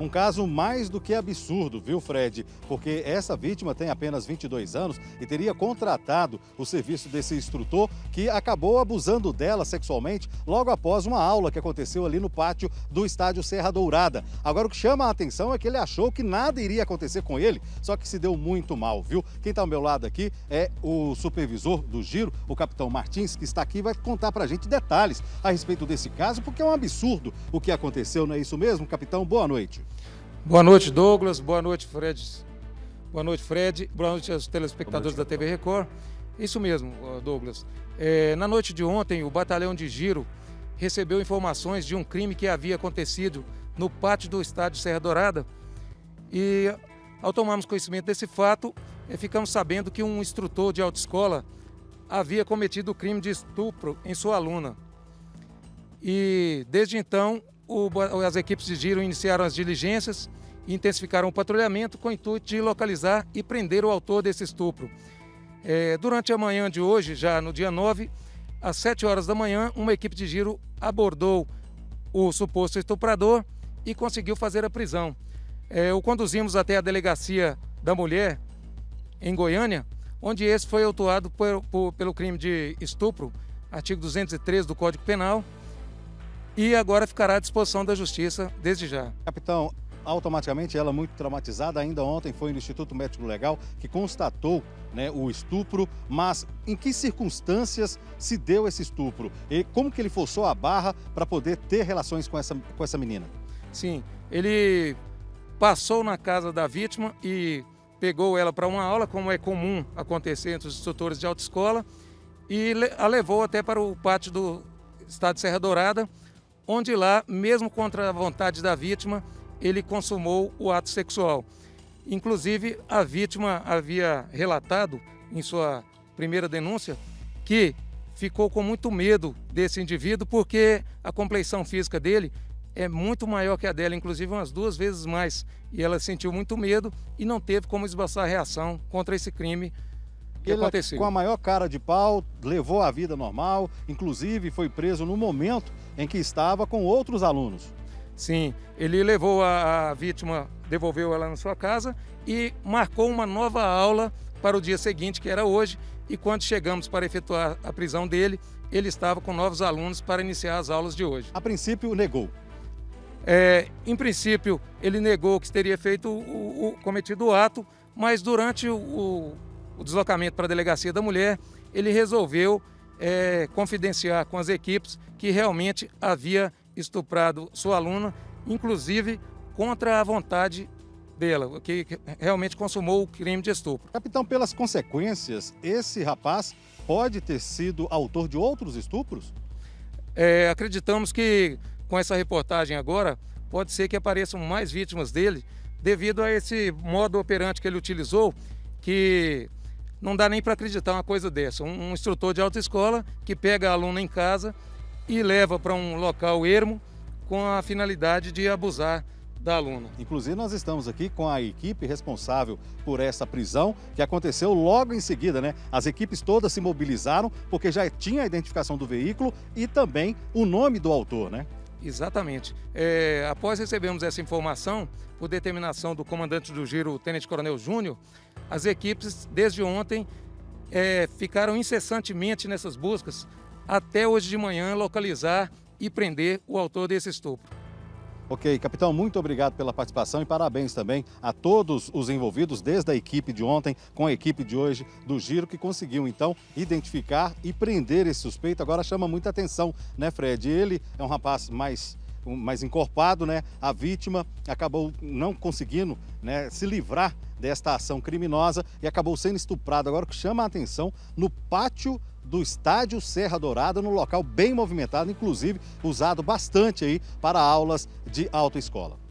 Um caso mais do que absurdo, viu, Fred? Porque essa vítima tem apenas 22 anos e teria contratado o serviço desse instrutor que acabou abusando dela sexualmente logo após uma aula que aconteceu ali no pátio do estádio Serra Dourada. Agora, o que chama a atenção é que ele achou que nada iria acontecer com ele, só que se deu muito mal, viu? Quem está ao meu lado aqui é o supervisor do Giro, o capitão Martins, que está aqui e vai contar pra gente detalhes a respeito desse caso, porque é um absurdo o que aconteceu, não é isso mesmo, capitão? Boa noite. Boa noite, Douglas. Boa noite, Fred. Boa noite, Fred. Boa noite aos telespectadores da TV Record. Isso mesmo, Douglas. Na noite de ontem, o batalhão de Giro recebeu informações de um crime que havia acontecido no pátio do estádio Serra Dourada. E ao tomarmos conhecimento desse fato, ficamos sabendo que um instrutor de autoescola havia cometido o crime de estupro em sua aluna. E desde então, as equipes de Giro iniciaram as diligências e intensificaram o patrulhamento com o intuito de localizar e prender o autor desse estupro. Durante a manhã de hoje, já no dia 9, às 7 horas da manhã, uma equipe de Giro abordou o suposto estuprador e conseguiu fazer a prisão. O conduzimos até a delegacia da mulher, em Goiânia, onde esse foi autuado pelo crime de estupro, artigo 203 do Código Penal, e agora ficará à disposição da Justiça desde já. Capitão, automaticamente ela muito traumatizada, ainda ontem foi no Instituto Médico Legal que constatou, né, o estupro, mas em que circunstâncias se deu esse estupro? E como que ele forçou a barra para poder ter relações com essa menina? Sim, ele passou na casa da vítima e pegou ela para uma aula, como é comum acontecer entre os instrutores de autoescola, e a levou até para o pátio do estádio de Serra Dourada, onde lá, mesmo contra a vontade da vítima, ele consumou o ato sexual. Inclusive, a vítima havia relatado em sua primeira denúncia que ficou com muito medo desse indivíduo porque a compleição física dele é muito maior que a dela, inclusive umas 2 vezes mais. E ela sentiu muito medo e não teve como esboçar a reação contra esse crime que aconteceu. Com a maior cara de pau, levou a vida normal, inclusive foi preso no momento em que estava com outros alunos. Sim, ele levou a vítima, devolveu ela na sua casa e marcou uma nova aula para o dia seguinte, que era hoje, e quando chegamos para efetuar a prisão dele, ele estava com novos alunos para iniciar as aulas de hoje. A princípio, negou. Em princípio, ele negou que teria feito cometido o ato, mas durante o deslocamento para a delegacia da mulher, ele resolveu confidenciar com as equipes que realmente havia estuprado sua aluna, inclusive contra a vontade dela, que realmente consumou o crime de estupro. Capitão, pelas consequências, esse rapaz pode ter sido autor de outros estupros? Acreditamos que com essa reportagem agora, pode ser que apareçam mais vítimas dele devido a esse modo operante que ele utilizou, que não dá nem para acreditar uma coisa dessa. Um instrutor de autoescola que pega a aluna em casa e leva para um local ermo com a finalidade de abusar da aluna. Inclusive, nós estamos aqui com a equipe responsável por essa prisão, que aconteceu logo em seguida, né? As equipes todas se mobilizaram porque já tinha a identificação do veículo e também o nome do autor, né? Exatamente. Após recebermos essa informação, por determinação do comandante do Giro, o Tenente Coronel Júnior, as equipes, desde ontem, ficaram incessantemente nessas buscas até hoje de manhã localizar e prender o autor desse estupro. Ok, capitão, muito obrigado pela participação e parabéns também a todos os envolvidos, desde a equipe de ontem com a equipe de hoje do Giro, que conseguiu então identificar e prender esse suspeito. Agora chama muita atenção, né, Fred? Ele é um rapaz mais encorpado, né? A vítima acabou não conseguindo, né, se livrar desta ação criminosa e acabou sendo estuprado. Agora, o que chama a atenção, no pátio do estádio Serra Dourada, num local bem movimentado, inclusive usado bastante aí para aulas de autoescola.